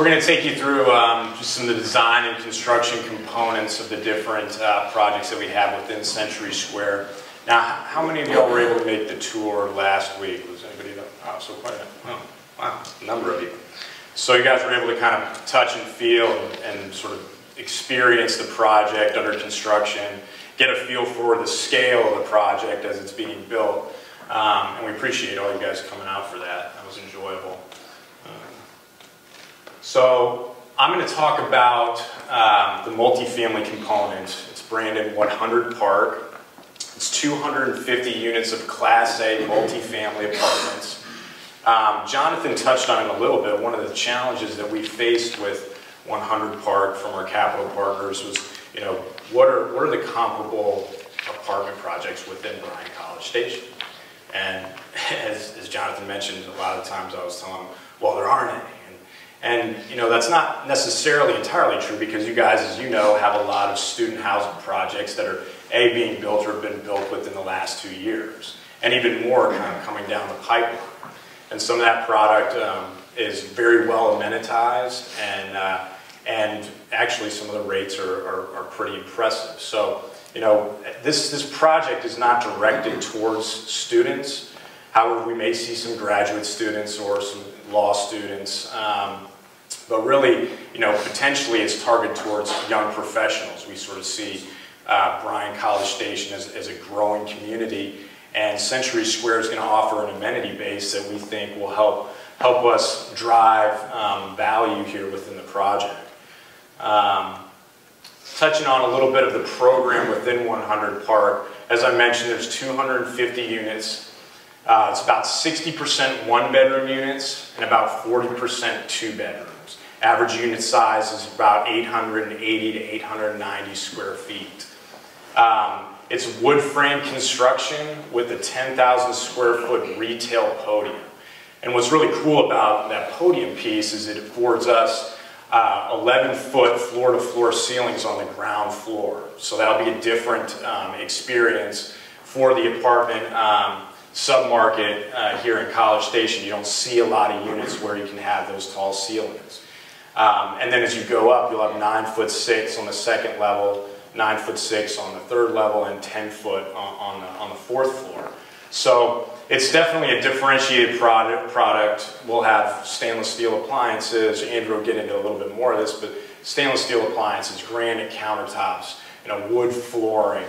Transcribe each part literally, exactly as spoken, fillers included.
So we're going to take you through um, just some of the design and construction components of the different uh, projects that we have within Century Square. Now, how many of y'all were able to make the tour last week? Was anybody there? Oh, so quite a oh, wow, a number of you. So you guys were able to kind of touch and feel and, and sort of experience the project under construction, get a feel for the scale of the project as it's being built. Um, and we appreciate all you guys coming out for that. That was enjoyable. So I'm going to talk about um, the multifamily component. It's branded one hundred Park. It's two hundred fifty units of Class A multifamily apartments. Um, Jonathan touched on it a little bit. One of the challenges that we faced with one hundred Park from our capital partners was, you know, what are what are the comparable apartment projects within Bryan College Station? And as, as Jonathan mentioned, a lot of times I was telling him, well, there aren't any. And, you know, that's not necessarily entirely true because you guys, as you know, have a lot of student housing projects that are, A, being built or have been built within the last two years. And even more kind of coming down the pipeline. And some of that product um, is very well amenitized and, uh, and actually some of the rates are, are, are pretty impressive. So, you know, this, this project is not directed towards students. However, we may see some graduate students or some law students, um, but really, you know, potentially it's targeted towards young professionals. We sort of see uh, Bryan College Station as, as a growing community, and Century Square is going to offer an amenity base that we think will help help us drive um, value here within the project. Um, touching on a little bit of the program within one hundred Park, as I mentioned, there's two hundred fifty units. Uh, it's about sixty percent one-bedroom units and about forty percent two-bedrooms. Average unit size is about eight hundred eighty to eight hundred ninety square feet. Um, it's wood frame construction with a ten thousand square foot retail podium. And what's really cool about that podium piece is it affords us uh, eleven foot floor-to-floor ceilings on the ground floor. So that'll be a different um, experience for the apartment. Um, Submarket uh, here in College Station, you don't see a lot of units where you can have those tall ceilings. Um, and then as you go up, you'll have nine foot six on the second level, nine foot six on the third level, and ten foot on, on, the, on the fourth floor. So it's definitely a differentiated product. Product we'll have stainless steel appliances. Andrew will get into a little bit more of this, but stainless steel appliances, granite countertops, you know, wood flooring.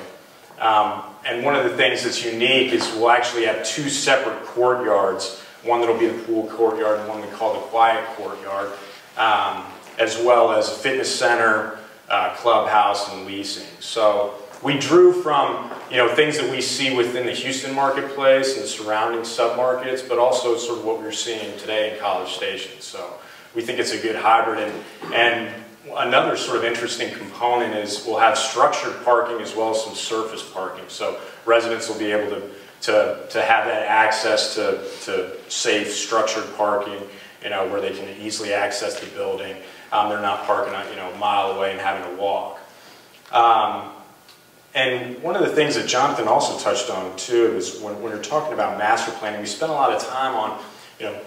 Um, and one of the things that's unique is we'll actually have two separate courtyards, one that'll be the pool courtyard and one we call the quiet courtyard, um, as well as a fitness center, uh, clubhouse, and leasing. So we drew from, you know, things that we see within the Houston marketplace and the surrounding submarkets, but also sort of what we're seeing today in College Station. So we think it's a good hybrid. And, and another sort of interesting component is we'll have structured parking as well as some surface parking. So residents will be able to, to, to have that access to, to safe structured parking, you know, where they can easily access the building. Um, they're not parking, you know, a mile away and having to walk. Um, and one of the things that Jonathan also touched on too is when, when you're talking about master planning, we spent a lot of time on, you know,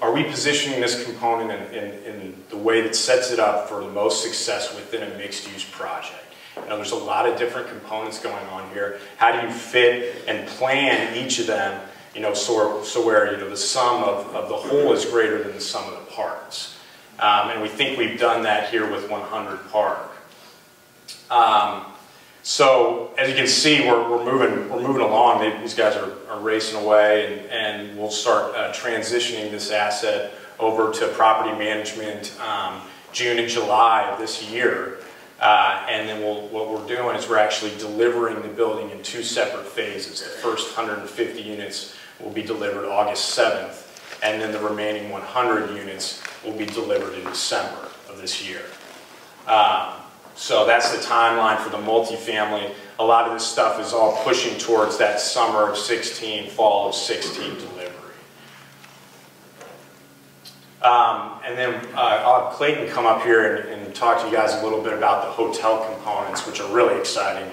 are we positioning this component in, in, in the way that sets it up for the most success within a mixed-use project? You know, there's a lot of different components going on here. How do you fit and plan each of them, you know, so, so where, you know, the sum of, of the whole is greater than the sum of the parts? Um, and we think we've done that here with one hundred Park. Um, So as you can see, we're, we're moving we're moving along. They, these guys are, are racing away, and, and we'll start uh, transitioning this asset over to property management um, June and July of this year. Uh, and then we'll, what we're doing is we're actually delivering the building in two separate phases. The first one hundred fifty units will be delivered August seventh, and then the remaining one hundred units will be delivered in December of this year. Uh, So that's the timeline for the multifamily. A lot of this stuff is all pushing towards that summer of sixteen, fall of sixteen delivery. Um, and then uh, I'll have Clayton come up here and, and talk to you guys a little bit about the hotel components, which are really exciting.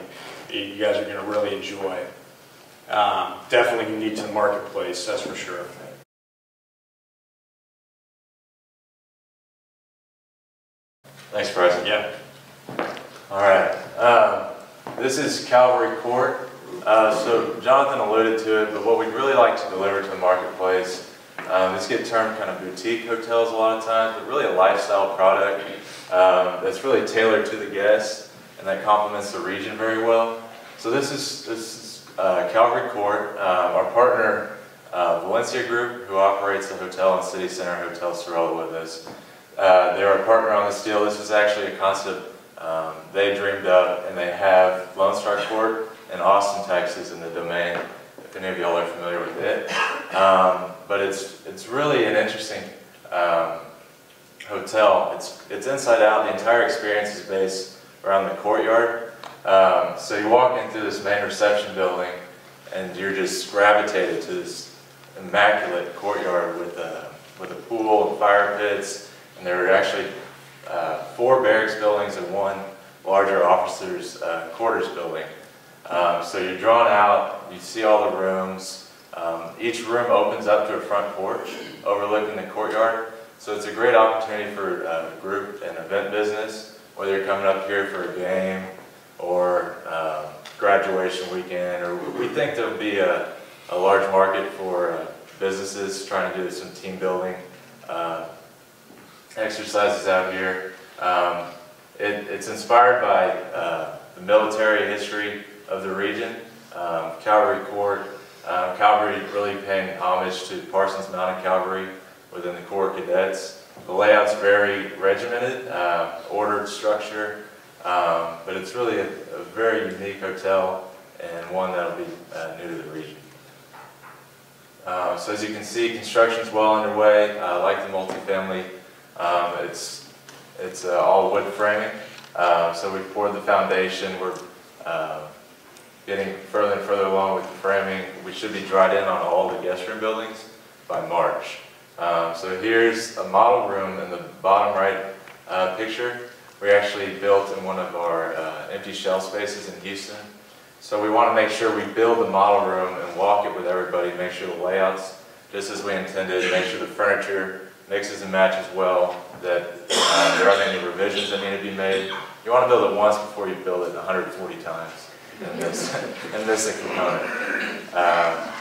You guys are going to really enjoy it. Um, definitely unique to the marketplace, that's for sure. Thanks, Bryson. Yeah. All right. Um, this is Cavalry Court. Uh, so Jonathan alluded to it, but what we'd really like to deliver to the marketplace, um, these get termed kind of boutique hotels a lot of times, but really a lifestyle product um, that's really tailored to the guest and that complements the region very well. So this is, this is uh, Cavalry Court. Um, our partner, uh, Valencia Group, who operates the hotel and City Center, Hotel Sorella with us. Uh, they're a partner on this deal. This was actually a concept um, they dreamed up, and they have Lone Star Court in Austin, Texas, in the Domain, if any of y'all are familiar with it. Um, but it's it's really an interesting um, hotel. It's, it's inside out. The entire experience is based around the courtyard. Um, so you walk in through this main reception building, and you're just gravitated to this immaculate courtyard with a, with a pool and fire pits. And there were actually uh, four barracks buildings and one larger officers' uh, quarters building. Um, so you're drawn out, you see all the rooms. Um, each room opens up to a front porch overlooking the courtyard. So it's a great opportunity for uh, group and event business, whether you're coming up here for a game or um, graduation weekend, or we think there'll be a, a large market for uh, businesses trying to do some team building uh, exercises out here. Um, it, it's inspired by uh, the military history of the region, um, Cavalry Court. Um, Cavalry really paying homage to Parsons Mounted Cavalry within the Corps of Cadets. The layout's very regimented, uh, ordered structure, um, but it's really a, a very unique hotel and one that'll be uh, new to the region. Uh, so as you can see, construction's well underway, uh, like the multifamily. Um, it's it's uh, all wood framing, uh, so we poured the foundation. We're uh, getting further and further along with the framing. We should be dried in on all the guest room buildings by March. Um, so here's a model room in the bottom right uh, picture. We actually built in one of our uh, empty shell spaces in Houston. So we want to make sure we build the model room and walk it with everybody, make sure the layout's just as we intended, make sure the furniture mixes and matches well, that uh, there aren't any revisions that need to be made. You want to build it once before you build it one hundred forty times in this, in this component. Um,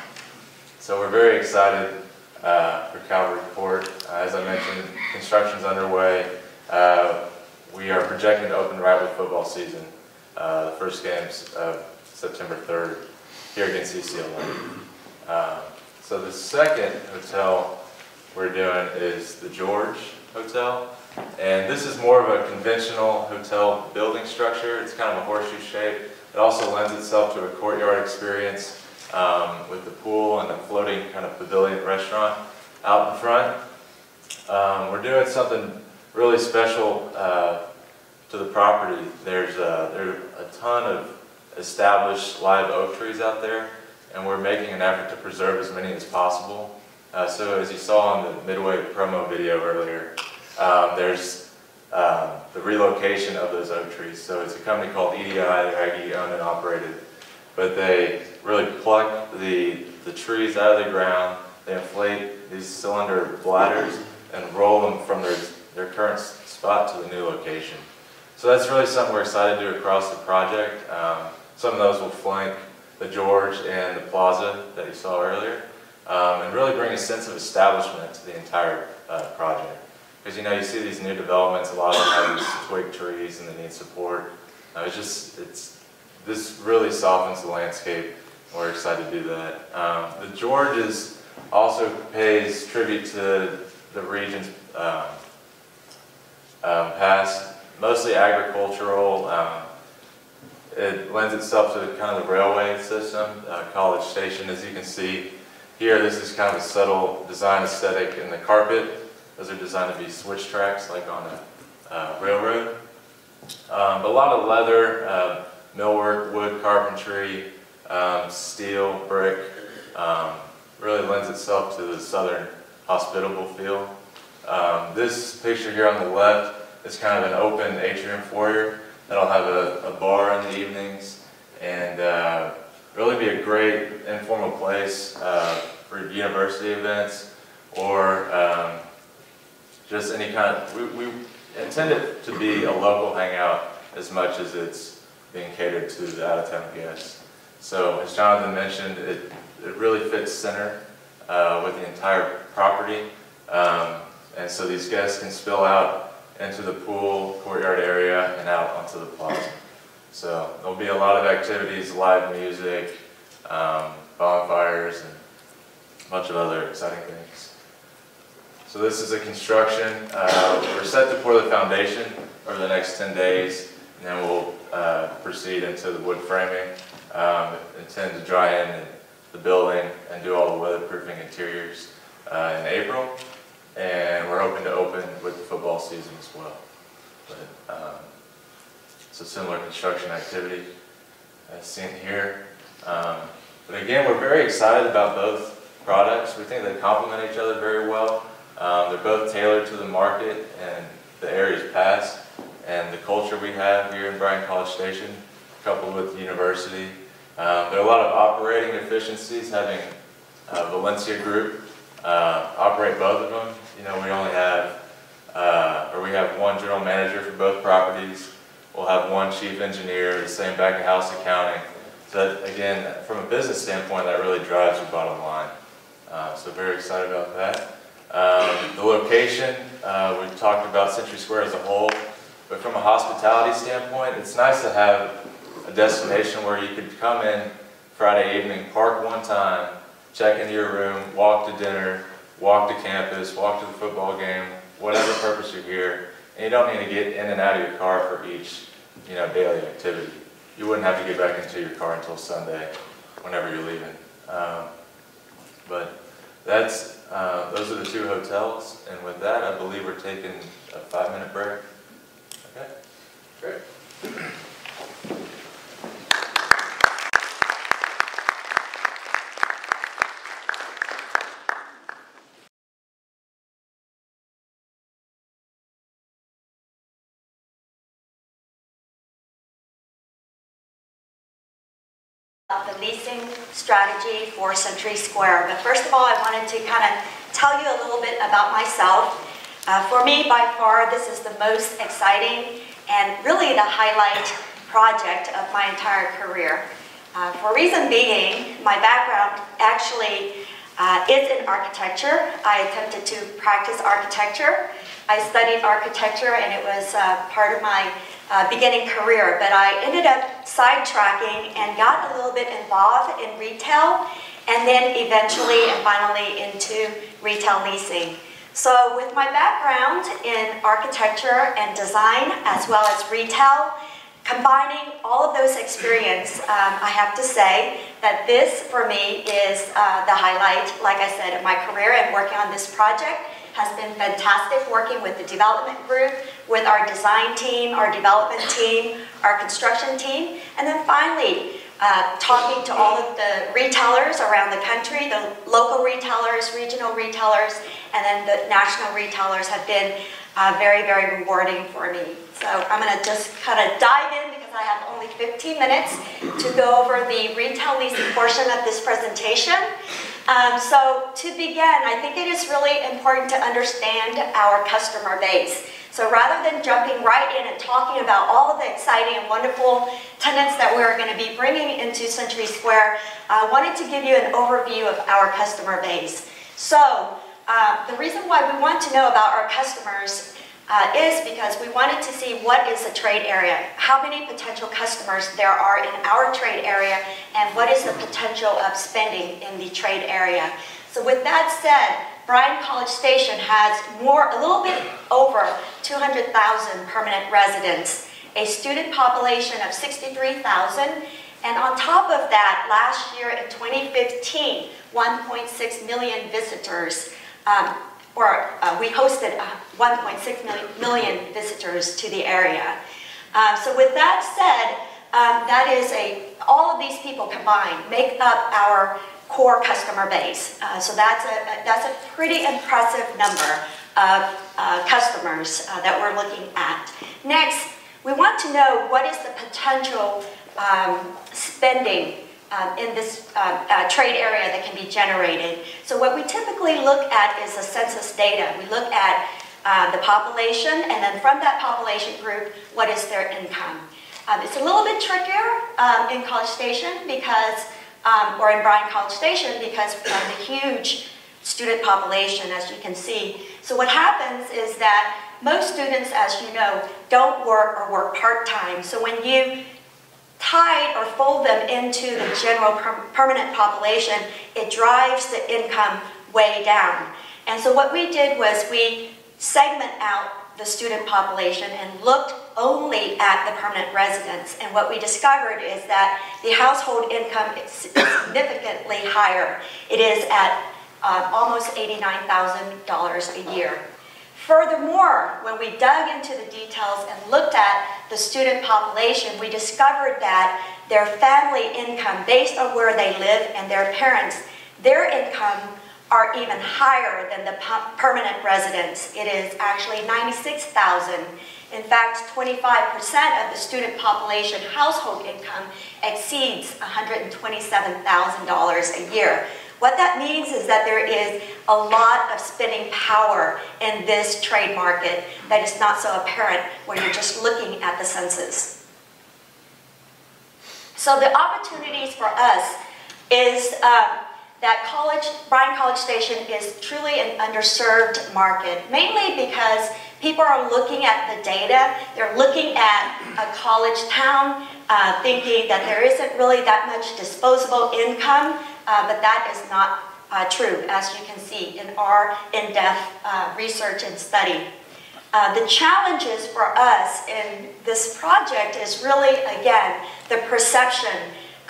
so we're very excited uh, for Cavalry Court. Uh, as I mentioned, construction's underway. Uh, we are projecting to open right with football season. Uh, the first game's uh, September third here against U C L A. Uh, so the second hotel we're doing is the George Hotel, and this is more of a conventional hotel building structure. It's kind of a horseshoe shape. It also lends itself to a courtyard experience um, with the pool and a floating kind of pavilion restaurant out in front. Um, we're doing something really special uh, to the property. There's a, there's a ton of established live oak trees out there, and we're making an effort to preserve as many as possible. Uh, so as you saw in the Midway promo video earlier, um, there's uh, the relocation of those oak trees. So it's a company called E D I, they're Aggie owned and operated. But they really pluck the, the trees out of the ground, they inflate these cylinder bladders and roll them from their, their current spot to the new location. So that's really something we're excited to do across the project. Um, some of those will flank the George and the Plaza that you saw earlier. Um, and really bring a sense of establishment to the entire uh, project. Because you know, you see these new developments, a lot of them have these twig trees and they need support. Uh, it's just, it's, this really softens the landscape, and we're excited to do that. Um, the George is also pays tribute to the region's um, um, past, mostly agricultural. Um, it lends itself to kind of the railway system, uh, College Station, as you can see. Here, this is kind of a subtle design aesthetic in the carpet. Those are designed to be switch tracks, like on a uh, railroad. Um, but a lot of leather, uh, millwork, wood, carpentry, um, steel, brick, um, really lends itself to the southern hospitable feel. Um, this picture here on the left is kind of an open atrium foyer that'll have a, a bar in the evenings, and uh, really be a great informal place uh, for university events or um, just any kind of, we, we intend it to be a local hangout as much as it's being catered to the out-of-town guests. So as Jonathan mentioned, it, it really fits center uh, with the entire property. Um, and so these guests can spill out into the pool, courtyard area, and out onto the plaza. So there'll be a lot of activities, live music, um, bonfires, and a bunch of other exciting things. So this is a construction. Uh, we're set to pour the foundation over the next ten days, and then we'll uh, proceed into the wood framing. Um, intend to dry in the building and do all the weatherproofing interiors uh, in April. And we're hoping to open with the football season as well. But um, it's a similar construction activity as seen here. Um, but again, we're very excited about both products. We think they complement each other very well. Um, they're both tailored to the market and the area's past and the culture we have here in Bryan College Station, coupled with the university. Um, there are a lot of operating efficiencies having uh, Valencia Group uh, operate both of them. You know, we only have, uh, or we have one general manager for both properties. We'll have one chief engineer, the same back of house accounting. So that, again, from a business standpoint, that really drives your bottom line. Uh, so very excited about that. Um, the location, uh, we've talked about Century Square as a whole, but from a hospitality standpoint, it's nice to have a destination where you could come in Friday evening, park one time, check into your room, walk to dinner, walk to campus, walk to the football game, whatever purpose you're here, and you don't need to get in and out of your car for each, you know, daily activity. You wouldn't have to get back into your car until Sunday, whenever you're leaving. Um, but that's. Uh, those are the two hotels, and with that, I believe we're taking a five-minute break. Okay, great. The leasing strategy for Century Square. But first of all, I wanted to kind of tell you a little bit about myself. Uh, for me, by far, this is the most exciting and really the highlight project of my entire career. Uh, for reason being, my background actually uh, is in architecture. I attempted to practice architecture. I studied architecture, and it was uh, part of my Uh, beginning career, but I ended up sidetracking and got a little bit involved in retail, and then eventually and finally into retail leasing. So with my background in architecture and design as well as retail, combining all of those experience, um, I have to say that this for me is uh, the highlight, like I said, of my career, and working on this project has been fantastic, working with the development group, with our design team, our development team, our construction team, and then finally uh, talking to all of the retailers around the country, the local retailers, regional retailers, and then the national retailers have been uh, very, very rewarding for me. So I'm gonna just kind of dive in because I have only fifteen minutes to go over the retail leasing portion of this presentation. Um, so to begin, I think it is really important to understand our customer base. So rather than jumping right in and talking about all of the exciting and wonderful tenants that we're going to be bringing into Century Square, I wanted to give you an overview of our customer base. So uh, the reason why we want to know about our customers uh, is because we wanted to see what is the trade area, how many potential customers there are in our trade area, and what is the potential of spending in the trade area. So with that said, Bryan College Station has more, a little bit over two hundred thousand permanent residents, a student population of sixty-three thousand, and on top of that, last year in twenty fifteen, one point six million visitors, um, or uh, we hosted uh, one point six million visitors to the area. Uh, so with that said, um, that is a, all of these people combined make up our core customer base. Uh, so that's a, that's a pretty impressive number of uh, customers uh, that we're looking at. Next, we want to know what is the potential um, spending um, in this uh, uh, trade area that can be generated. So what we typically look at is the census data. We look at uh, the population, and then from that population group, what is their income. Um, it's a little bit trickier um, in College Station because, um, or in Bryan College Station, because of the huge student population, as you can see. So what happens is that most students, as you know, don't work or work part-time. So when you tide or fold them into the general per permanent population, it drives the income way down. And so what we did was we segment out the student population and looked only at the permanent residents. And what we discovered is that the household income is significantly higher. It is at Uh, almost eighty-nine thousand dollars a year. Furthermore, when we dug into the details and looked at the student population, we discovered that their family income, based on where they live and their parents, their income are even higher than the permanent residents. It is actually ninety-six thousand. In fact, twenty-five percent of the student population household income exceeds one hundred twenty-seven thousand dollars a year. What that means is that there is a lot of spending power in this trade market that is not so apparent when you're just looking at the census. So the opportunities for us is um, that college, Bryan College Station is truly an underserved market, mainly because people are looking at the data, they're looking at a college town, uh, thinking that there isn't really that much disposable income. Uh, but that is not uh, true, as you can see in our in-depth uh, research and study. Uh, the challenges for us in this project is really, again, the perception.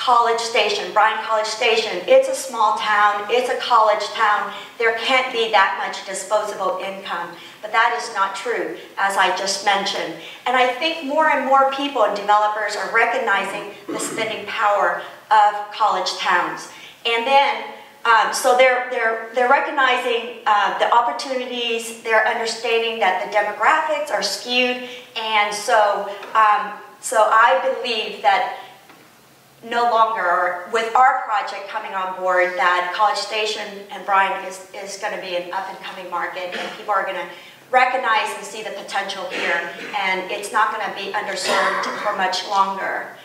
College Station, Bryan College Station, it's a small town, it's a college town, there can't be that much disposable income. But that is not true, as I just mentioned. And I think more and more people and developers are recognizing the spending power of college towns. And then, um, so they're, they're, they're recognizing uh, the opportunities, they're understanding that the demographics are skewed, and so, um, so I believe that no longer, with our project coming on board, that College Station and Bryan is, is going to be an up-and-coming market, and people are going to recognize and see the potential here, and it's not going to be underserved for much longer.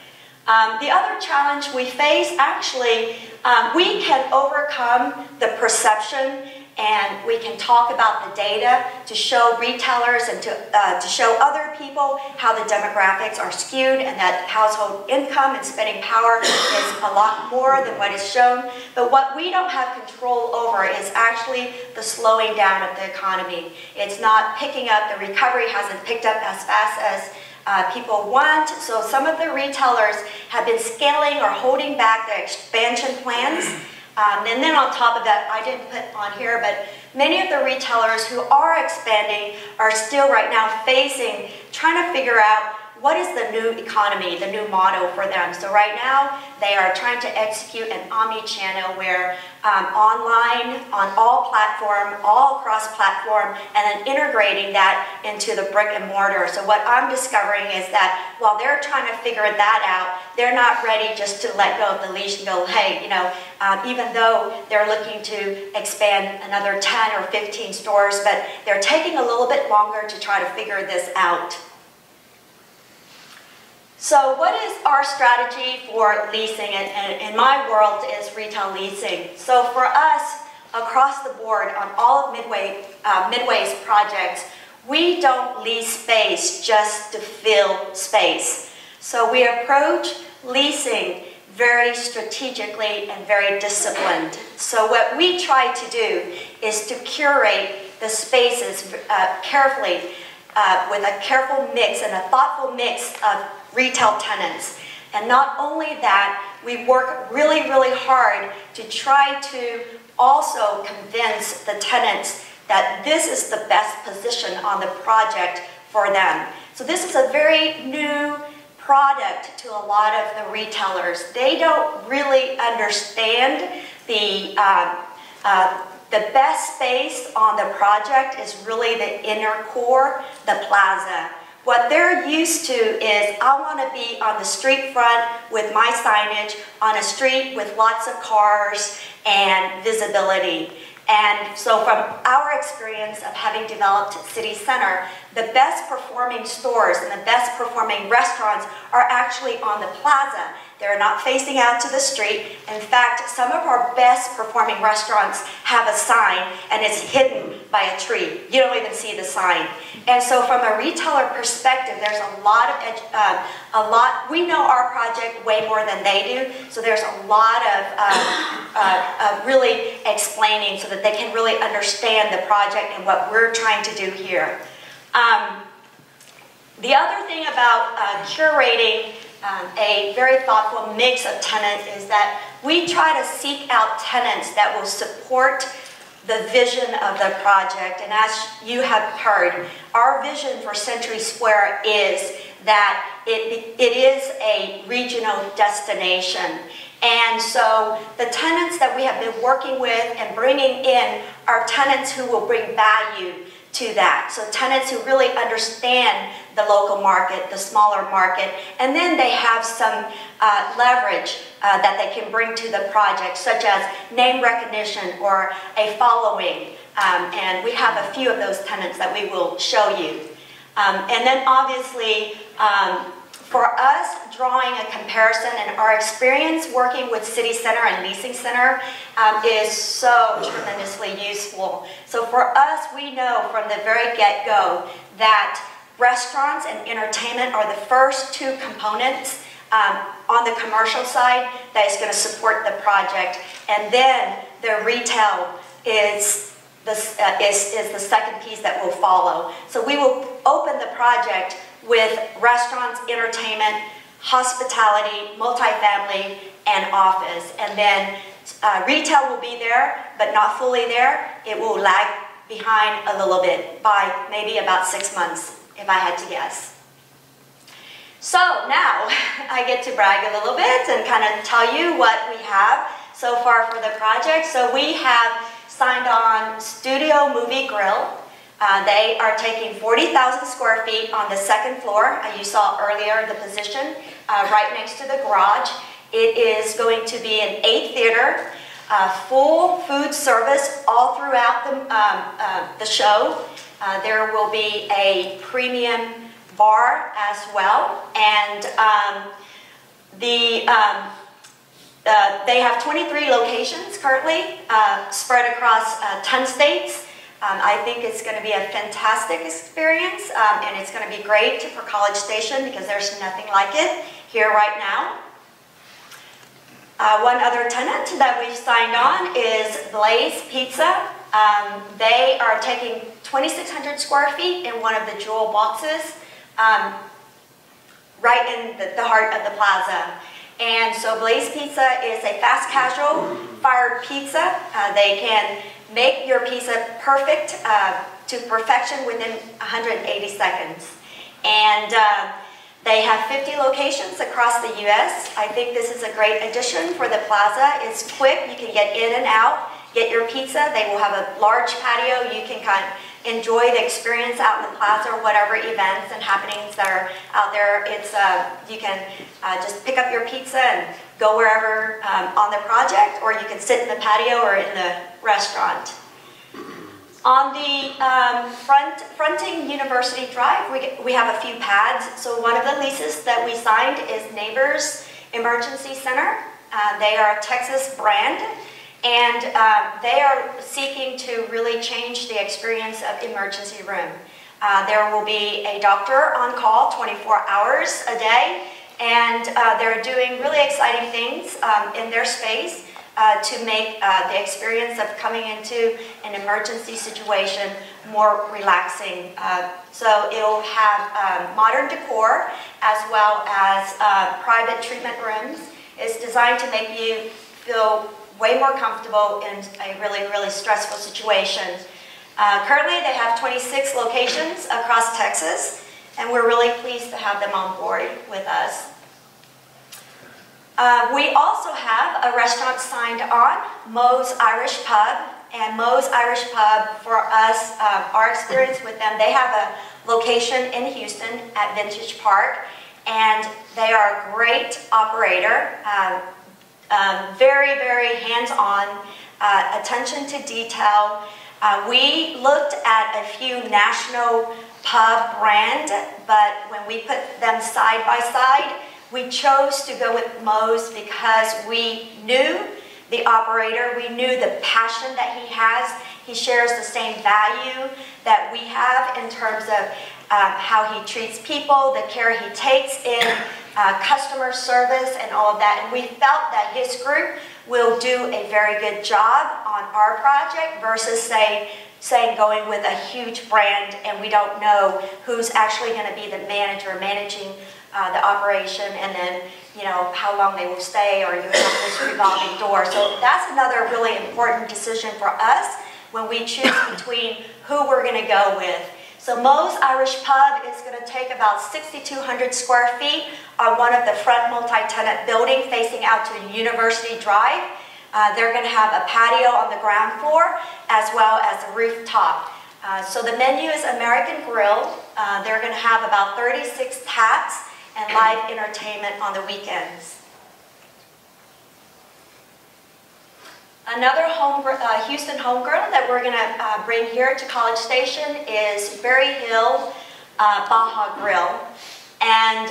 Um, the other challenge we face, actually, um, we can overcome the perception, and we can talk about the data to show retailers and to, uh, to show other people how the demographics are skewed and that household income and spending power is a lot more than what is shown. But what we don't have control over is actually the slowing down of the economy. It's not picking up, the recovery hasn't picked up as fast as Uh, people want, so some of the retailers have been scaling or holding back their expansion plans. Um, and then on top of that, I didn't put on here, but many of the retailers who are expanding are still right now facing, trying to figure out what is the new economy, the new model for them. So right now, they are trying to execute an omni-channel where um, online, on all platform, all cross-platform, and then integrating that into the brick and mortar. So what I'm discovering is that while they're trying to figure that out, they're not ready just to let go of the leash and go, hey, you know, um, even though they're looking to expand another ten or fifteen stores, but they're taking a little bit longer to try to figure this out. So what is our strategy for leasing? And, and in my world is retail leasing. So for us, across the board on all of Midway, uh, Midway's projects, we don't lease space just to fill space. So we approach leasing very strategically and very disciplined. So what we try to do is to curate the spaces uh, carefully uh, with a careful mix and a thoughtful mix of retail tenants. And not only that, we work really, really hard to try to also convince the tenants that this is the best position on the project for them. So this is a very new product to a lot of the retailers. They don't really understand the, uh, uh, the best space on the project is really the inner core, the plaza. What they're used to is, I want to be on the street front with my signage, on a street with lots of cars and visibility. And so from our experience of having developed City Center, the best performing stores and the best performing restaurants are actually on the plaza. They're not facing out to the street. In fact, some of our best performing restaurants have a sign and it's hidden by a tree. You don't even see the sign. And so from a retailer perspective, there's a lot of, uh, a lot, we know our project way more than they do, so there's a lot of um, uh, uh, really explaining so that they can really understand the project and what we're trying to do here. Um, the other thing about uh, curating Um, a very thoughtful mix of tenants is that we try to seek out tenants that will support the vision of the project. And as you have heard, our vision for Century Square is that it, it is a regional destination. And so the tenants that we have been working with and bringing in are tenants who will bring value to that. So tenants who really understand the local market, the smaller market, and then they have some uh, leverage uh, that they can bring to the project, such as name recognition or a following. Um, and we have a few of those tenants that we will show you. Um, and then obviously, um, for us, drawing a comparison and our experience working with City Center and Leasing Center um, is so tremendously useful. So for us, we know from the very get-go that restaurants and entertainment are the first two components um, on the commercial side that is going to support the project. And then the retail is the, uh, is, is the second piece that will follow. So we will open the project with restaurants, entertainment, hospitality, multifamily, and office. And then uh, retail will be there, but not fully there. It will lag behind a little bit by maybe about six months, if I had to guess. So now I get to brag a little bit and kind of tell you what we have so far for the project. So we have signed on Studio Movie Grill. Uh, they are taking forty thousand square feet on the second floor. Uh, you saw earlier the position uh, right next to the garage. It is going to be an eight theater, uh, full food service all throughout the, um, uh, the show. Uh, there will be a premium bar as well. And um, the, um, uh, they have twenty-three locations currently uh, spread across uh, ten states. Um, I think it's going to be a fantastic experience, um, and it's going to be great for College Station because there's nothing like it here right now. Uh, one other tenant that we've signed on is Blaze Pizza. Um, they are taking twenty-six hundred square feet in one of the jewel boxes um, right in the, the heart of the plaza. And so Blaze Pizza is a fast casual fired pizza. Uh, they can make your pizza perfect uh, to perfection within one hundred eighty seconds. And uh, they have fifty locations across the U S I think this is a great addition for the plaza. It's quick, you can get in and out, get your pizza. They will have a large patio. You can kind of enjoy the experience out in the plaza or whatever events and happenings that are out there. It's uh, you can uh, just pick up your pizza and go wherever um, on the project, or you can sit in the patio or in the restaurant. On the um, front, fronting University Drive, we, we have a few pads. So one of the leases that we signed is Neighbors Emergency Center. Uh, they are a Texas brand, and uh, they are seeking to really change the experience of emergency room. Uh, there will be a doctor on call twenty-four hours a day, and uh, they're doing really exciting things um, in their space uh, to make uh, the experience of coming into an emergency situation more relaxing. Uh, so it'll have um, modern decor as well as uh, private treatment rooms. It's designed to make you feel way more comfortable in a really, really stressful situation. Uh, currently, they have twenty-six locations across Texas, and we're really pleased to have them on board with us. Uh, we also have a restaurant signed on, Moe's Irish Pub. And Moe's Irish Pub, for us, uh, our experience with them, they have a location in Houston at Vintage Park, and they are a great operator. Um, Um, very, very hands-on, uh, attention to detail. Uh, we looked at a few national pub brands, but when we put them side by side, we chose to go with Moe's because we knew the operator, we knew the passion that he has. He shares the same value that we have in terms of um, how he treats people, the care he takes in uh, customer service and all of that. And we felt that his group will do a very good job on our project versus say, saying going with a huge brand and we don't know who's actually going to be the manager managing Uh, the operation, and then you know how long they will stay, or you have this revolving door. So that's another really important decision for us when we choose between who we're going to go with. So Moe's Irish Pub is going to take about sixty-two hundred square feet on one of the front multi-tenant buildings facing out to University Drive. Uh, they're going to have a patio on the ground floor as well as a rooftop. Uh, so the menu is American Grill. Uh, they're going to have about thirty-six taps and live entertainment on the weekends. Another home, uh, Houston homegrown that we're going to uh, bring here to College Station is Berry Hill uh, Baja Grill. And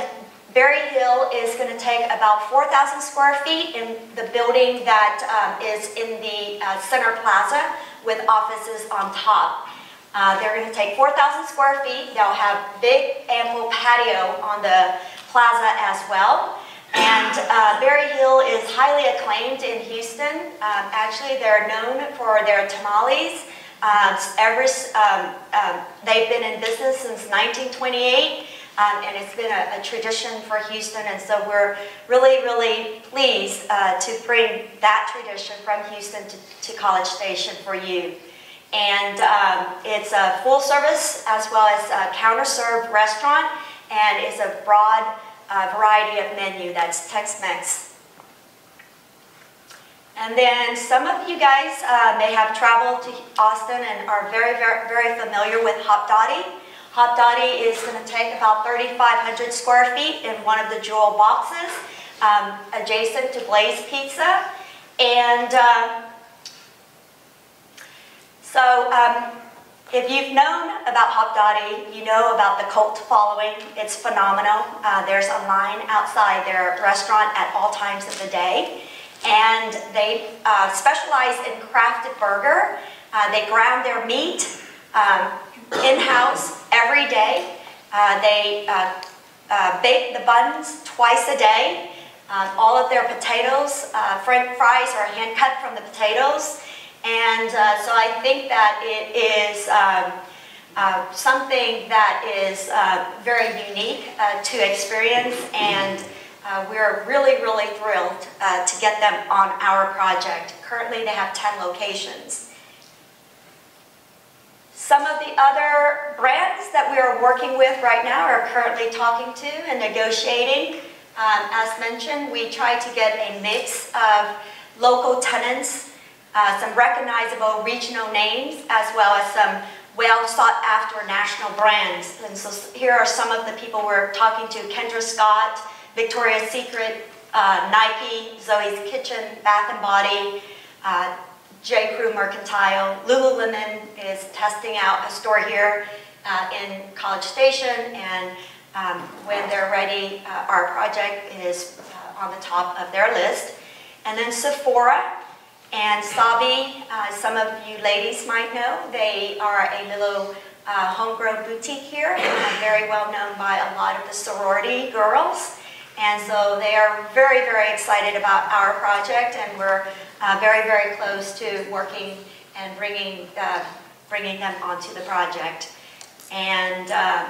Berry Hill is going to take about four thousand square feet in the building that um, is in the uh, Center Plaza with offices on top. Uh, they're going to take four thousand square feet. They'll have big, ample patio on the plaza as well. And uh, Berry Hill is highly acclaimed in Houston. Um, actually, they're known for their tamales. Um, every, um, um, they've been in business since nineteen twenty-eight, um, and it's been a, a tradition for Houston. And so we're really, really pleased uh, to bring that tradition from Houston to, to College Station for you. And um, it's a full service as well as a counter serve restaurant, and it's a broad uh, variety of menu that's Tex-Mex. And then some of you guys uh, may have traveled to Austin and are very, very, very familiar with Hopdoddy. Hopdoddy is going to take about thirty-five hundred square feet in one of the jewel boxes um, adjacent to Blaze Pizza. And um, So um, if you've known about Hopdoddy, you know about the cult following. It's phenomenal. Uh, there's a line outside their restaurant at all times of the day. And they uh, specialize in crafted burger. Uh, they ground their meat um, in-house every day. Uh, they uh, uh, bake the buns twice a day. Um, all of their potatoes, uh, french fries are hand cut from the potatoes. And uh, so I think that it is um, uh, something that is uh, very unique uh, to experience, and uh, we're really, really thrilled uh, to get them on our project. Currently they have ten locations. Some of the other brands that we are working with right now are currently talking to and negotiating. Um, as mentioned, we try to get a mix of local tenants, Uh, some recognizable regional names, as well as some well-sought-after national brands. And so here are some of the people we're talking to: Kendra Scott, Victoria's Secret, uh, Nike, Zoe's Kitchen, Bath and Body, uh, J. Crew Mercantile. Lululemon is testing out a store here uh, in College Station, and um, when they're ready, uh, our project is uh, on the top of their list. And then Sephora and Savi, uh, some of you ladies might know. They are a little uh, homegrown boutique here, uh, very well known by a lot of the sorority girls. And so they are very, very excited about our project, and we're uh, very, very close to working and bringing, uh, bringing them onto the project. And uh,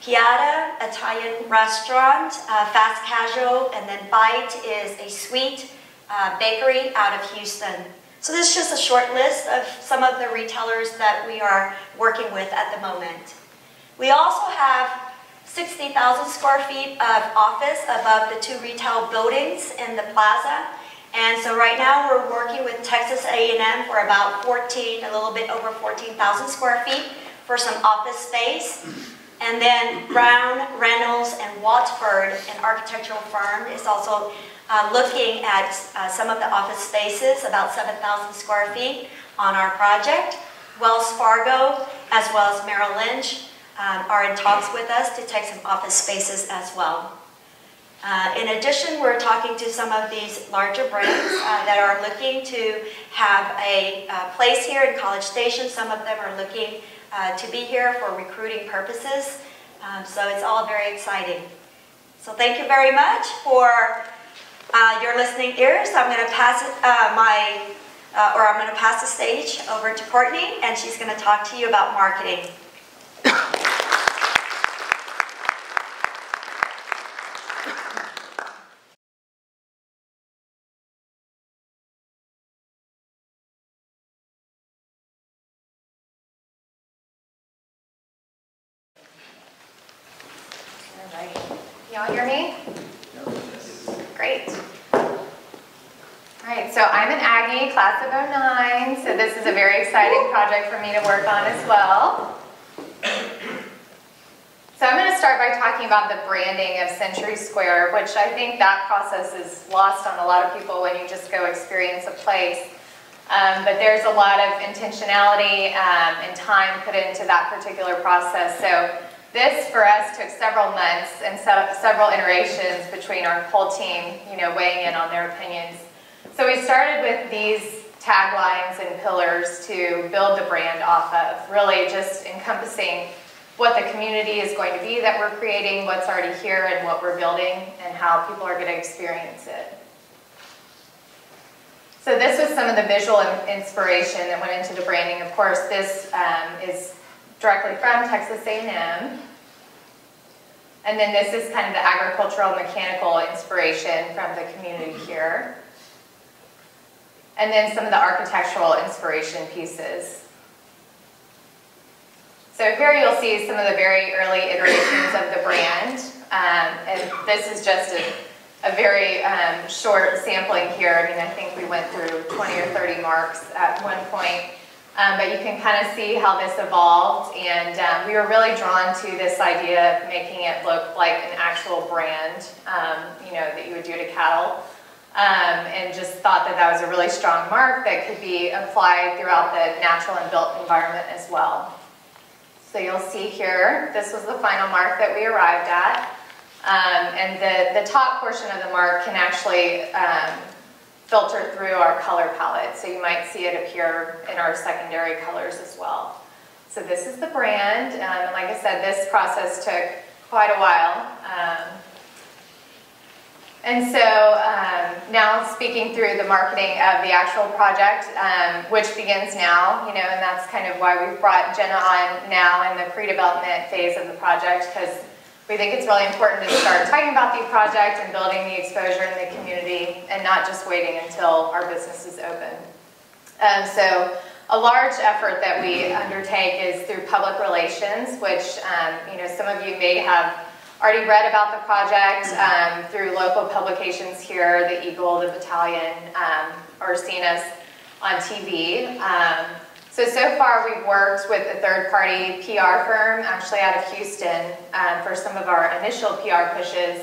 Piazza, Italian restaurant, uh, fast casual, and then Bite is a sweet Uh, bakery out of Houston. So this is just a short list of some of the retailers that we are working with at the moment. We also have sixty thousand square feet of office above the two retail buildings in the plaza. And so right now we're working with Texas A and M for about fourteen, a little bit over fourteen thousand square feet for some office space. And then Brown, Reynolds, and Watford, an architectural firm, is also uh, looking at uh, some of the office spaces, about seven thousand square feet on our project. Wells Fargo, as well as Merrill Lynch, um, are in talks with us to take some office spaces as well. Uh, in addition, we're talking to some of these larger brands uh, that are looking to have a uh, place here in College Station. Some of them are looking uh, to be here for recruiting purposes. Um, so it's all very exciting. So thank you very much for uh, your listening ears. I'm going to pass it, uh, my, uh, or I'm going to pass the stage over to Courtney, and she's going to talk to you about marketing. Y'all hear me? Great. All right, so I'm an Aggie, class of oh nine, so this is a very exciting project for me to work on as well. So I'm going to start by talking about the branding of Century Square, which I think that process is lost on a lot of people when you just go experience a place. Um, but there's a lot of intentionality um, and time put into that particular process. So this, for us, took several months and set up several iterations between our whole team, you know, weighing in on their opinions. So we started with these taglines and pillars to build the brand off of, really just encompassing what the community is going to be that we're creating, what's already here and what we're building, and how people are going to experience it. So this was some of the visual inspiration that went into the branding. Of course, this um, is directly from Texas A and M. And then this is kind of the agricultural mechanical inspiration from the community here. And then some of the architectural inspiration pieces. So here you'll see some of the very early iterations of the brand. Um, and this is just a, a very um, short sampling here. I mean, I think we went through twenty or thirty marks at one point. Um, but you can kind of see how this evolved, and um, we were really drawn to this idea of making it look like an actual brand, um, you know, that you would do to cattle, um, and just thought that that was a really strong mark that could be applied throughout the natural and built environment as well. So you'll see here, this was the final mark that we arrived at, um, and the, the top portion of the mark can actually um, filter through our color palette. So you might see it appear in our secondary colors as well. So this is the brand. Um, and like I said, this process took quite a while. Um, and so um, now speaking through the marketing of the actual project, um, which begins now, you know, and that's kind of why we've brought Jenna on now in the pre-development phase of the project, because we think it's really important to start talking about the project and building the exposure in the community and not just waiting until our business is open. Um, so a large effort that we undertake is through public relations, which um, you know, some of you may have already read about the project um, through local publications here, the Eagle, the Battalion, um, or seen us on T V. Um, So, so far we've worked with a third-party P R firm, actually out of Houston, um, for some of our initial P R pushes.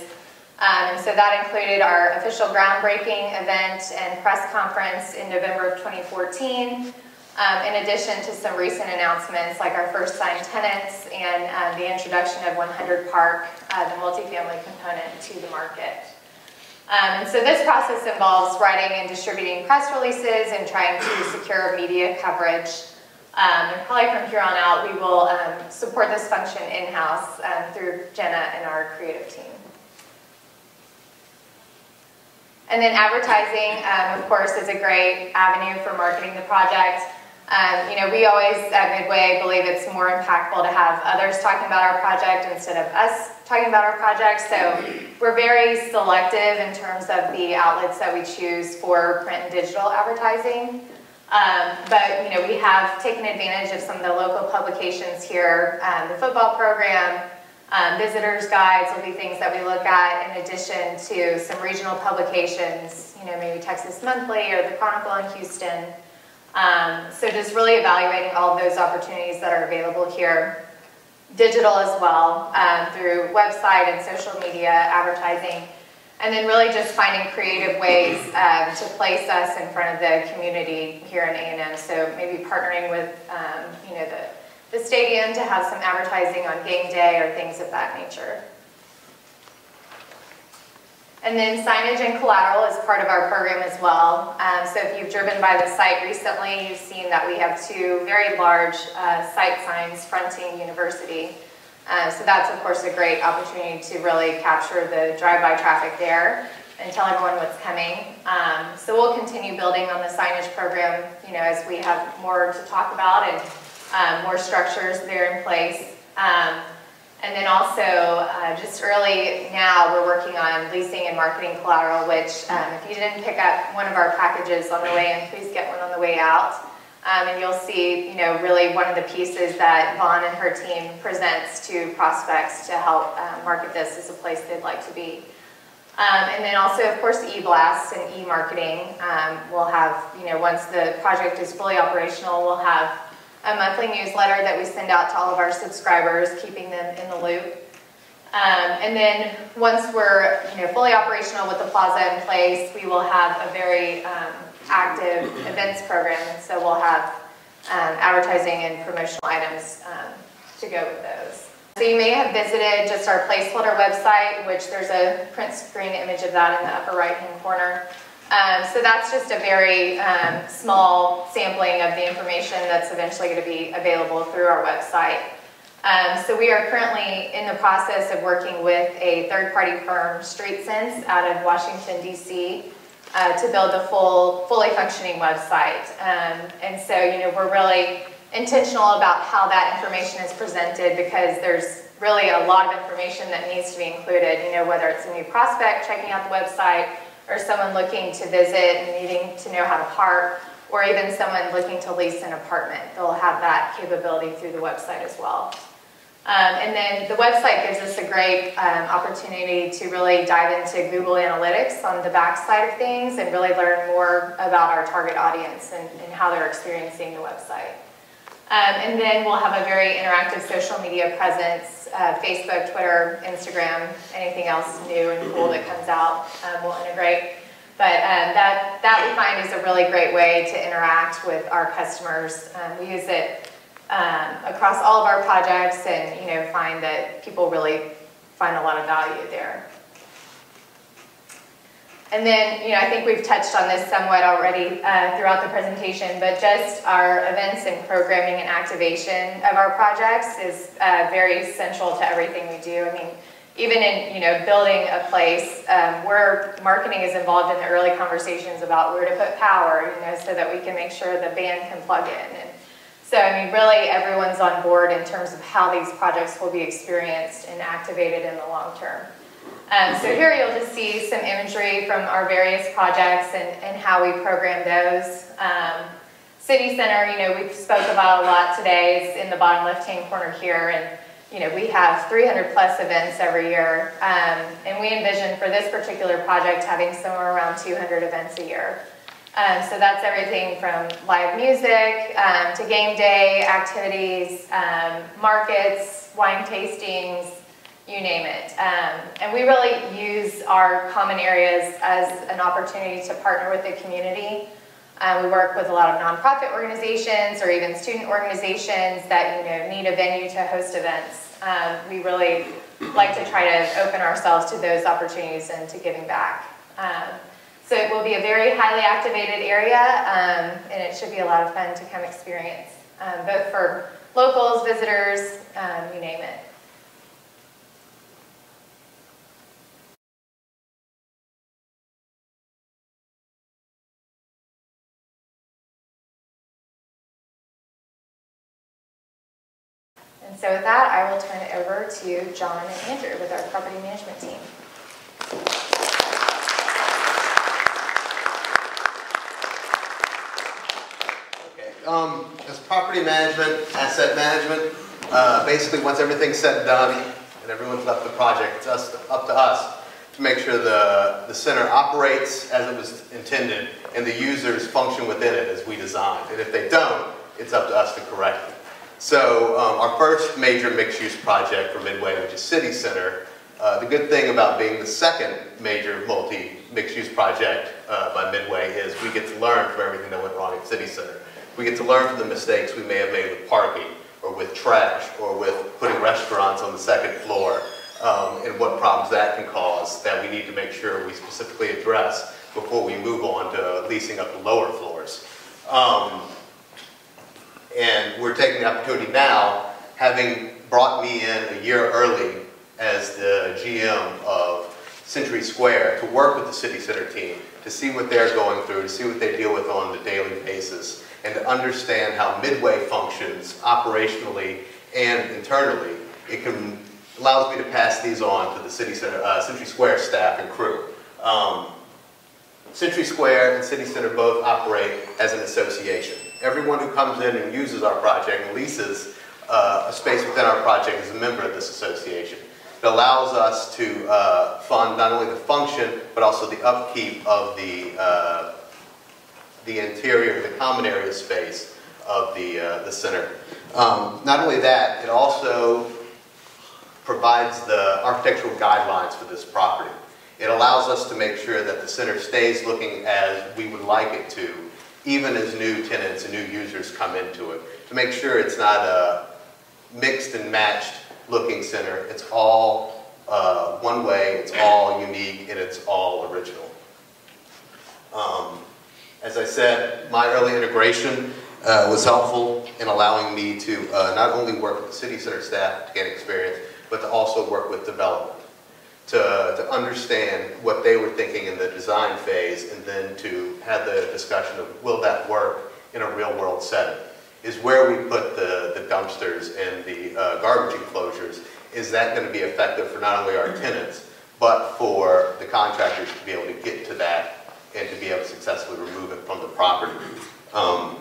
Um, so that included our official groundbreaking event and press conference in November of twenty fourteen, um, in addition to some recent announcements like our first signed tenants and um, the introduction of one hundred Park, uh, the multifamily component, to the market. Um, and so this process involves writing and distributing press releases and trying to secure media coverage. Um, and probably from here on out, we will um, support this function in-house um, through Jenna and our creative team. And then advertising, um, of course, is a great avenue for marketing the project. Um, you know, we always at Midway believe it's more impactful to have others talking about our project instead of us talking about our project. So we're very selective in terms of the outlets that we choose for print and digital advertising. Um, but, you know, we have taken advantage of some of the local publications here, um, the football program, um, visitors guides will be things that we look at, in addition to some regional publications, you know, maybe Texas Monthly or the Chronicle in Houston. Um, so just really evaluating all of those opportunities that are available here. Digital as well, um, through website and social media advertising. And then really just finding creative ways um, to place us in front of the community here in A and M. So maybe partnering with um, you know, the, the stadium to have some advertising on game day or things of that nature. And then signage and collateral is part of our program as well. Um, so if you've driven by the site recently, you've seen that we have two very large uh, site signs fronting University. Uh, so that's, of course, a great opportunity to really capture the drive-by traffic there and tell everyone what's coming. Um, so we'll continue building on the signage program, you know, as we have more to talk about and um, more structures there in place. Um, And then also, uh, just early now, we're working on leasing and marketing collateral, which um, if you didn't pick up one of our packages on the way in, please get one on the way out. Um, and you'll see, you know, really one of the pieces that Vaughn and her team presents to prospects to help uh, market this as a place they'd like to be. Um, and then also, of course, e-blasts and e-marketing. Um, we'll have, you know, once the project is fully operational, we'll have a monthly newsletter that we send out to all of our subscribers, keeping them in the loop. Um, and then once we're you know, fully operational with the plaza in place, we will have a very um, active events program. So we'll have um, advertising and promotional items um, to go with those. So you may have visited just our placeholder website, which there's a print screen image of that in the upper right-hand corner. Um, so that's just a very um, small sampling of the information that's eventually going to be available through our website. Um, so we are currently in the process of working with a third-party firm, StreetSense, out of Washington, D C, uh, to build a full, fully functioning website. Um, and so, you know, we're really intentional about how that information is presented because there's really a lot of information that needs to be included, you know, whether it's a new prospect checking out the website, or someone looking to visit and needing to know how to park, or even someone looking to lease an apartment. They'll have that capability through the website as well. Um, and then the website gives us a great um, opportunity to really dive into Google Analytics on the backside of things and really learn more about our target audience and, and how they're experiencing the website. Um, and then we'll have a very interactive social media presence, uh, Facebook, Twitter, Instagram, anything else new and cool that comes out, um, we'll integrate. But um, that, that we find is a really great way to interact with our customers. Um, we use it um, across all of our projects and you know, find that people really find a lot of value there. And then, you know, I think we've touched on this somewhat already uh, throughout the presentation, but just our events and programming and activation of our projects is uh, very central to everything we do. I mean, even in, you know, building a place um, where marketing is involved in the early conversations about where to put power, you know, so that we can make sure the band can plug in. And so, I mean, really everyone's on board in terms of how these projects will be experienced and activated in the long term. Um, so here you'll just see some imagery from our various projects and, and how we program those. Um, City Center, you know, we've spoke about a lot today, is in the bottom left-hand corner here, and you know, we have three hundred plus events every year, um, and we envision for this particular project having somewhere around two hundred events a year. Um, so that's everything from live music um, to game day activities, um, markets, wine tastings, you name it. Um, and we really use our common areas as an opportunity to partner with the community. Um, we work with a lot of nonprofit organizations or even student organizations that you know need a venue to host events. Um, we really like to try to open ourselves to those opportunities and to giving back. Um, so it will be a very highly activated area um, and it should be a lot of fun to come experience, um, both for locals, visitors, um, you name it. And so with that, I will turn it over to John and Andrew with our property management team. Okay. Um, as property management, asset management, uh, basically once everything's said and done and everyone's left the project, it's us, up to us to make sure the, the center operates as it was intended and the users function within it as we designed. And if they don't, it's up to us to correct it. So um, our first major mixed-use project for Midway, which is City Center, Uh, the good thing about being the second major multi-mixed-use project uh, by Midway is we get to learn from everything that went wrong at City Center. We get to learn from the mistakes we may have made with parking, or with trash, or with putting restaurants on the second floor, um, and what problems that can cause that we need to make sure we specifically address before we move on to leasing up the lower floors. Um, and we're taking the opportunity now, having brought me in a year early as the G M of Century Square, to work with the City Center team, to see what they're going through, to see what they deal with on the daily basis, and to understand how Midway functions operationally and internally. It can, allows me to pass these on to the City Center, uh, Century Square staff and crew. Um, Century Square and City Center both operate as an association. Everyone who comes in and uses our project and leases uh, a space within our project is a member of this association. It allows us to uh, fund not only the function, but also the upkeep of the, uh, the interior, the common area space of the, uh, the center. Um, not only that, it also provides the architectural guidelines for this property. It allows us to make sure that the center stays looking as we would like it to, even as new tenants and new users come into it, to make sure it's not a mixed and matched looking center. It's all uh, one way, it's all unique, and it's all original. Um, as I said, my early integration uh, was helpful in allowing me to uh, not only work with the City Center staff to gain experience, but to also work with development, to, to understand what they were thinking in the design phase, and then to have the discussion of, will that work in a real world setting? Is where we put the, the dumpsters and the uh, garbage enclosures, is that going to be effective for not only our tenants, but for the contractors to be able to get to that and to be able to successfully remove it from the property? Um,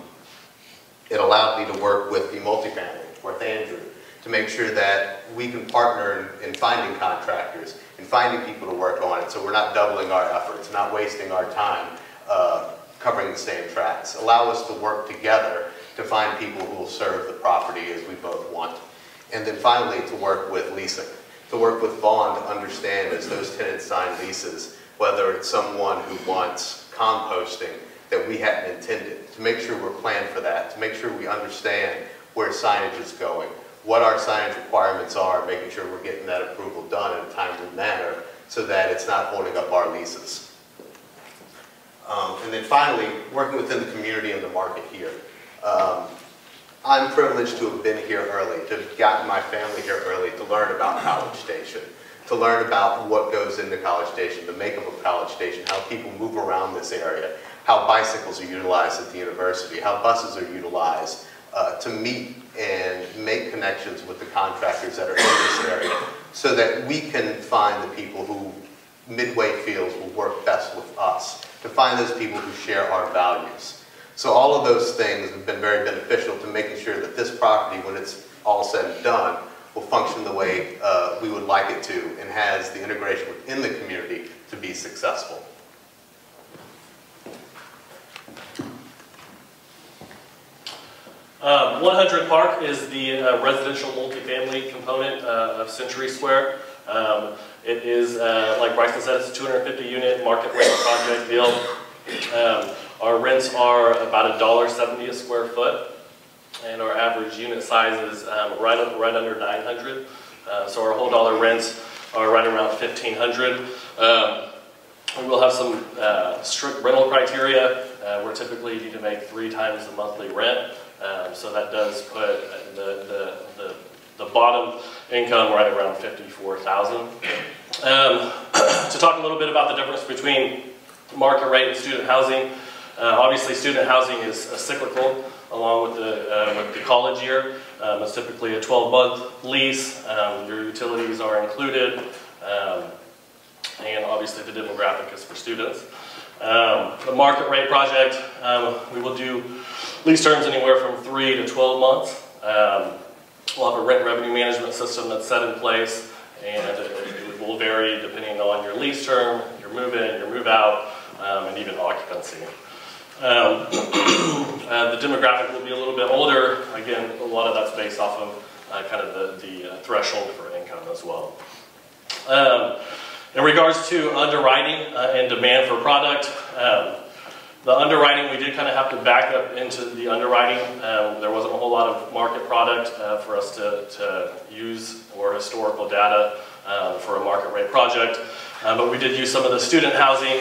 it allowed me to work with the multifamily, with Andrew, to make sure that we can partner in, in finding contractors and finding people to work on it, so we're not doubling our efforts, not wasting our time uh, covering the same tracks. Allow us to work together to find people who will serve the property as we both want. And then finally, to work with leasing, to work with Vaughn to understand, as those tenants sign leases, whether it's someone who wants composting that we hadn't intended, to make sure we're planned for that, to make sure we understand where signage is going, what our signage requirements are, making sure we're getting that approval done in a timely manner so that it's not holding up our leases. Um, and then finally, working within the community and the market here. Um, I'm privileged to have been here early, to have gotten my family here early, to learn about College Station, to learn about what goes into College Station, the makeup of College Station, how people move around this area, how bicycles are utilized at the university, how buses are utilized uh, to meet and make connections with the contractors that are in this area, so that we can find the people who Midway feels will work best with us, to find those people who share our values. So all of those things have been very beneficial to making sure that this property, when it's all said and done, will function the way uh, we would like it to, and has the integration within the community to be successful. Um, one hundred Park is the uh, residential multifamily component uh, of Century Square. Um, it is, uh, like Bryson said, it's a two hundred fifty unit market rate project deal. Um, Our rents are about one dollar seventy a square foot, and our average unit size is um, right, up, right under nine hundred. Uh, so our whole dollar rents are right around fifteen hundred. Um, we will have some uh, strict rental criteria, uh, where typically you need to make three times the monthly rent. Um, so that does put the, the, the, the bottom income right around fifty-four thousand dollars. Um, to talk a little bit about the difference between market rate and student housing. Uh, obviously, student housing is uh, cyclical, along with the, uh, with the college year. Um, it's typically a twelve month lease. Um, your utilities are included, um, and obviously the demographic is for students. Um, the market rate project, um, we will do lease terms anywhere from three to twelve months. Um, we'll have a rent revenue management system that's set in place, and it, it will vary depending on your lease term, your move in, your move out, um, and even occupancy. Um, uh, the demographic will be a little bit older. Again, a lot of that's based off of uh, kind of the, the uh, threshold for income as well. Um, in regards to underwriting uh, and demand for product, um, the underwriting, we did kind of have to back up into the underwriting. Um, there wasn't a whole lot of market product uh, for us to, to use or historical data uh, for a market rate project. Uh, but we did use some of the student housing.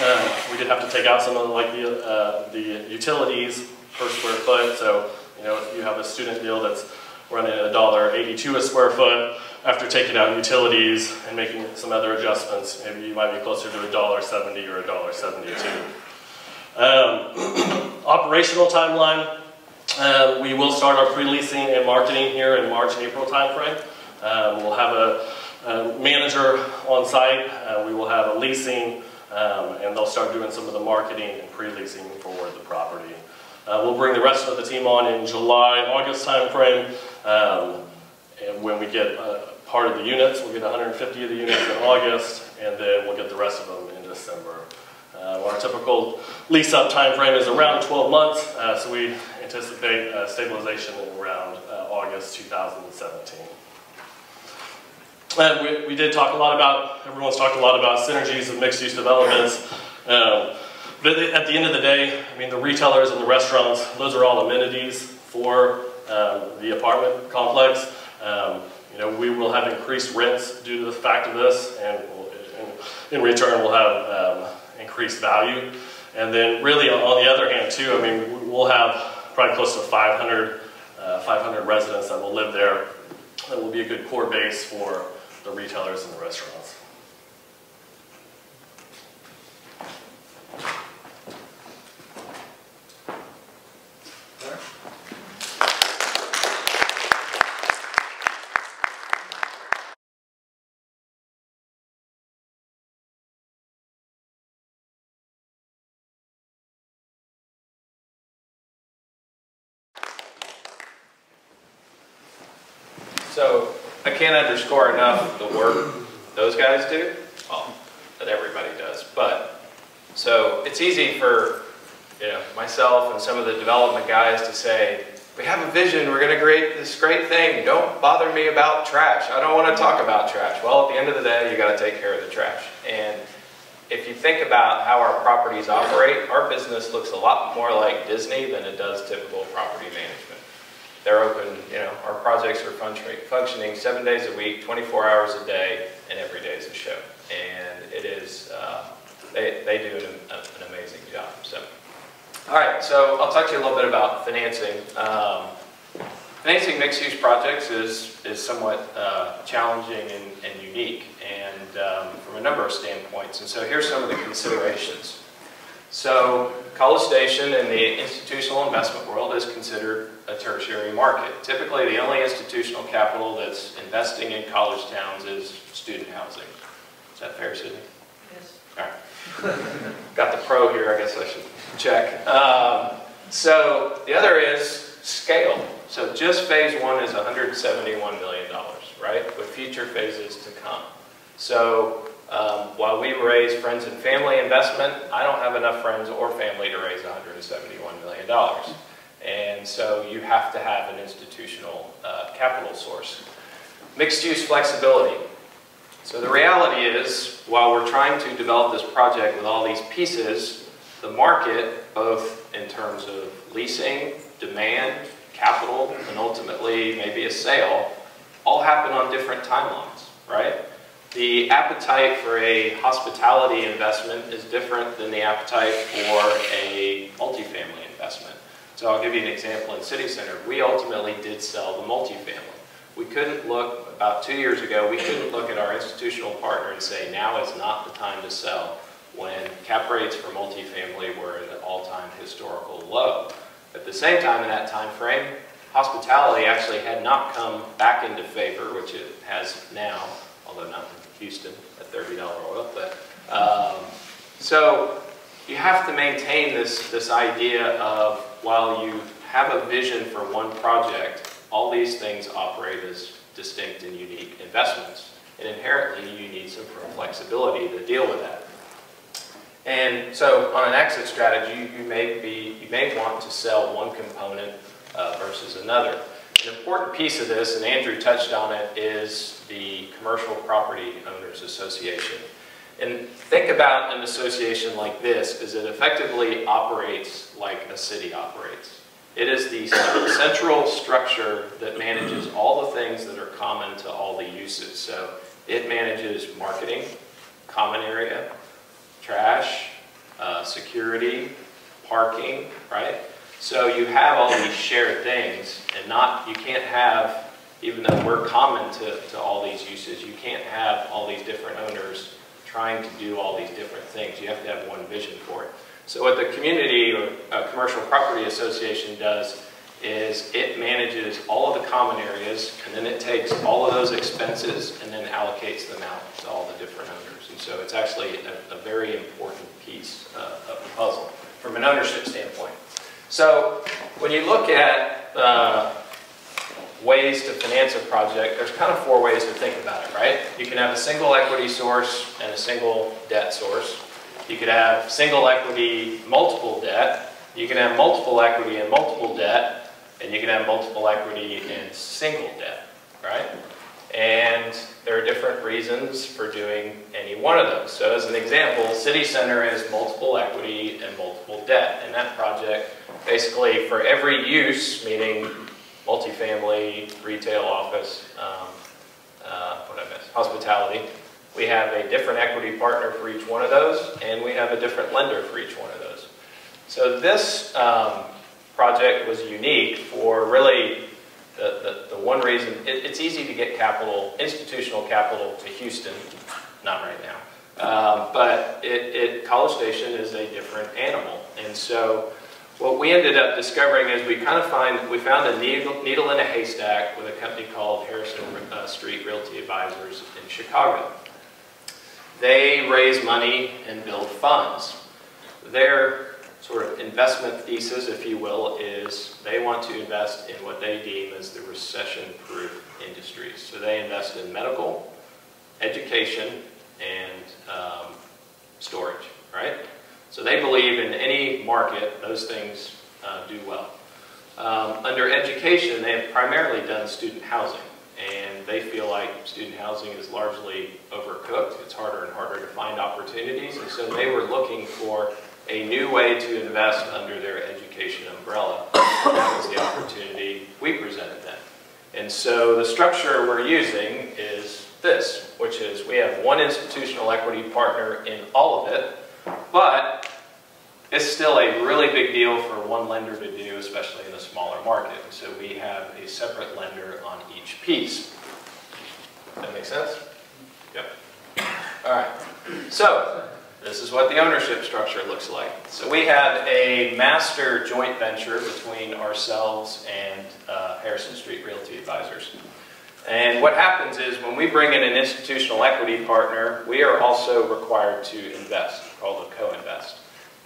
Uh, we did have to take out some of the, like the, uh, the utilities per square foot. So you know, if you have a student deal that's running at one dollar and eighty-two cents a square foot, after taking out utilities and making some other adjustments, maybe you might be closer to one dollar and seventy cents or one dollar and seventy-two cents. Um, operational timeline, uh, we will start our pre-leasing and marketing here in March and April timeframe. Um, we'll have a, a manager on site, uh, we will have a leasing, um, and they'll start doing some of the marketing and pre-leasing for the property. Uh, we'll bring the rest of the team on in July, August timeframe, um, and when we get uh, part of the units, we'll get one hundred fifty of the units in August, and then we'll get the rest of them in December. Uh, our typical lease-up time frame is around twelve months, uh, so we anticipate uh, stabilization in around uh, August two thousand seventeen. And we, we did talk a lot about, everyone's talked a lot about synergies of mixed-use developments, um, but at the end of the day, I mean, the retailers and the restaurants, those are all amenities for um, the apartment complex. Um, you know, we will have increased rents due to the fact of this, and we'll, in, in return, we'll have um, increased value. And then really on the other hand too, I mean, we'll have probably close to five hundred residents that will live there. That will be a good core base for the retailers and the restaurants. So I can't underscore enough the work those guys do, well, that everybody does. But so it's easy for you know myself and some of the development guys to say, we have a vision, we're gonna create this great thing, don't bother me about trash, I don't wanna talk about trash. Well, at the end of the day, you gotta take care of the trash. And if you think about how our properties operate, our business looks a lot more like Disney than it does typical property management. They're open, you know, our projects are functioning seven days a week, twenty-four hours a day, and every day is a show. And it is, uh, they, they do an, an amazing job. So, all right, so I'll talk to you a little bit about financing. Um, financing mixed-use projects is, is somewhat uh, challenging and, and unique, and um, from a number of standpoints. And so here's some of the considerations. So College Station in the institutional investment world is considered a tertiary market. Typically the only institutional capital that's investing in college towns is student housing. Is that fair, Sydney? Yes. All right. Got the pro here, I guess I should check. Um, so the other is scale. So just phase one is one hundred seventy-one million dollars, right? With future phases to come. So Um, while we raise friends and family investment, I don't have enough friends or family to raise one hundred seventy-one million dollars. And so you have to have an institutional uh, capital source. Mixed-use flexibility. So the reality is, while we're trying to develop this project with all these pieces, the market, both in terms of leasing, demand, capital, and ultimately maybe a sale, all happen on different timelines, right? The appetite for a hospitality investment is different than the appetite for a multifamily investment. So I'll give you an example in City Center. We ultimately did sell the multifamily. We couldn't look, about two years ago, we couldn't look at our institutional partner and say, now is not the time to sell, when cap rates for multifamily were at an all-time historical low. At the same time, in that time frame, hospitality actually had not come back into favor, which it has now, although not in Houston at thirty dollar oil, but um, so you have to maintain this, this idea of while you have a vision for one project, all these things operate as distinct and unique investments. And inherently, you need some flexibility to deal with that. And so on an exit strategy, you may, be, you may want to sell one component uh, versus another. An important piece of this, and Andrew touched on it, is the Commercial Property Owners Association. And think about an association like this, because it effectively operates like a city operates. It is the central structure that manages all the things that are common to all the uses. So it manages marketing, common area, trash, uh, security, parking, right? So you have all these shared things, and not you can't have, even though we're common to, to all these uses, you can't have all these different owners trying to do all these different things. You have to have one vision for it. So what the community or uh, commercial property association does is it manages all of the common areas, and then it takes all of those expenses and then allocates them out to all the different owners. And so it's actually a, a very important piece uh, of the puzzle from an ownership standpoint. So when you look at uh, ways to finance a project, there's kind of four ways to think about it, right? You can have a single equity source and a single debt source. You could have single equity, multiple debt. You can have multiple equity and multiple debt. And you can have multiple equity and single debt, right? And there are different reasons for doing any one of those. So as an example, City Center has multiple equity and multiple debt. And that project, basically for every use, meaning multifamily, retail, office, um, uh, what did I miss? hospitality, we have a different equity partner for each one of those, and we have a different lender for each one of those. So this um, project was unique for really the, the, the one reason. It, it's easy to get capital, institutional capital to Houston, not right now. Um, but it, it, College Station is a different animal. And so what we ended up discovering is we kind of find, we found a needle, needle in a haystack with a company called Harrison uh, Street Realty Advisors in Chicago. They raise money and build funds. Their sort of investment thesis, if you will, is they want to invest in what they deem as the recession-proof industries. So they invest in medical, education, and um, storage, right? So they believe in any market, those things uh, do well. Um, under education, they have primarily done student housing. And they feel like student housing is largely overcooked. It's harder and harder to find opportunities. And so they were looking for a new way to invest under their education umbrella. And that was the opportunity we presented them. And so the structure we're using is this, which is we have one institutional equity partner in all of it, but it's still a really big deal for one lender to do, especially in a smaller market. So we have a separate lender on each piece. That make sense? Yep. All right. So this is what the ownership structure looks like. So we have a master joint venture between ourselves and uh, Harrison Street Realty Advisors. And what happens is when we bring in an institutional equity partner, we are also required to invest, called a co-invest.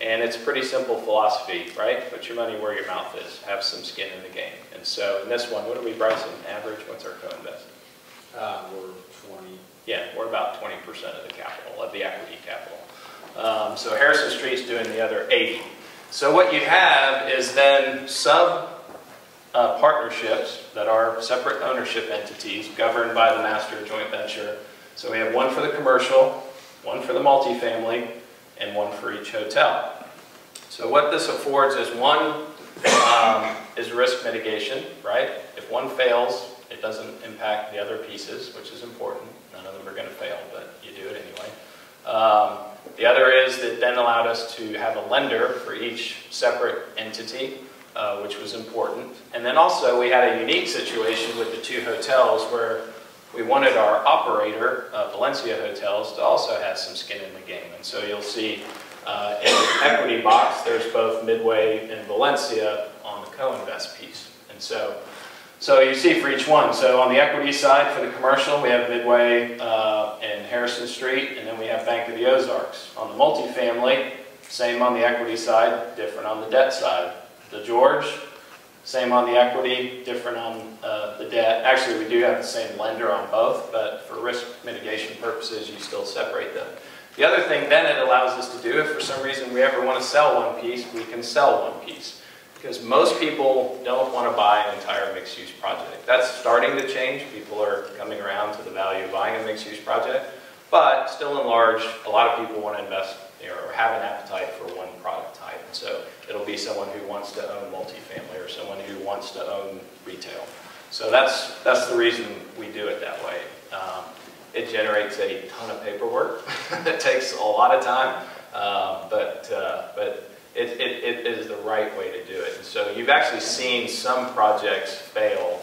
And it's a pretty simple philosophy, right? Put your money where your mouth is. Have some skin in the game. And so in this one, what are we, Bryson, average? What's our co-invest? Uh, we're twenty. Yeah, we're about twenty percent of the capital, of the equity capital. Um, so Harrison Street's doing the other eighty. So what you have is then sub uh, partnerships that are separate ownership entities governed by the master joint venture. So we have one for the commercial, one for the multifamily, and one for each hotel. So what this affords is one um, is risk mitigation, right? If one fails, it doesn't impact the other pieces, which is important. None of them are gonna fail, but you do it anyway. Um, the other is that then allowed us to have a lender for each separate entity, uh, which was important. And then also we had a unique situation with the two hotels where we wanted our operator, uh, Valencia Hotels, to also have some skin in the game. And so you'll see uh, in the equity box, there's both Midway and Valencia on the co-invest piece. And so, so you see for each one. So on the equity side for the commercial, we have Midway uh, and Harrison Street, and then we have Bank of the Ozarks. On the multifamily, same on the equity side, different on the debt side. The George, same on the equity, different on uh, the debt. Actually, we do have the same lender on both, but for risk mitigation purposes, you still separate them. The other thing then it allows us to do, if for some reason we ever want to sell one piece, we can sell one piece. because most people don't want to buy an entire mixed-use project. That's starting to change. People are coming around to the value of buying a mixed-use project, but still in large, a lot of people want to invest you know, or have an appetite for one product type. And so it'll be someone who wants to own multifamily or someone who wants to own retail. So that's, that's the reason we do it that way. Um, it generates a ton of paperwork. It takes a lot of time, um, but, uh, but it, it, it is the right way to do it. And so you've actually seen some projects fail,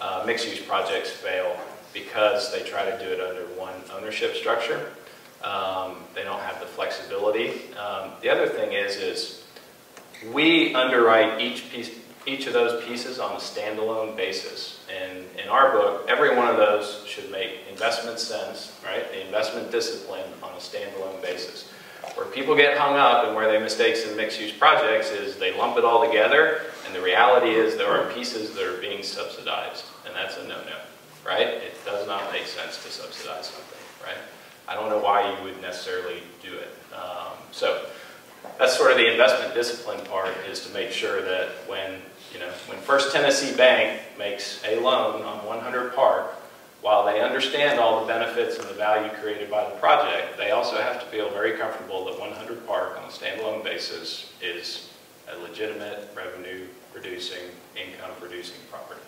uh, mixed-use projects fail, because they try to do it under one ownership structure. Um, they don't have the flexibility. Um, the other thing is, is we underwrite each piece, each of those pieces on a standalone basis. And in our book, every one of those should make investment sense, right? The investment discipline on a standalone basis. Where people get hung up and where they mistakes in mixed-use projects is they lump it all together, and the reality is there are pieces that are being subsidized, and that's a no-no, right? It does not make sense to subsidize something, right? I don't know why you would necessarily do it. Um, so that's sort of the investment discipline part, is to make sure that when You know, when First Tennessee Bank makes a loan on one hundred Park, while they understand all the benefits and the value created by the project, they also have to feel very comfortable that one hundred Park on a standalone basis is a legitimate revenue-producing, income-producing property.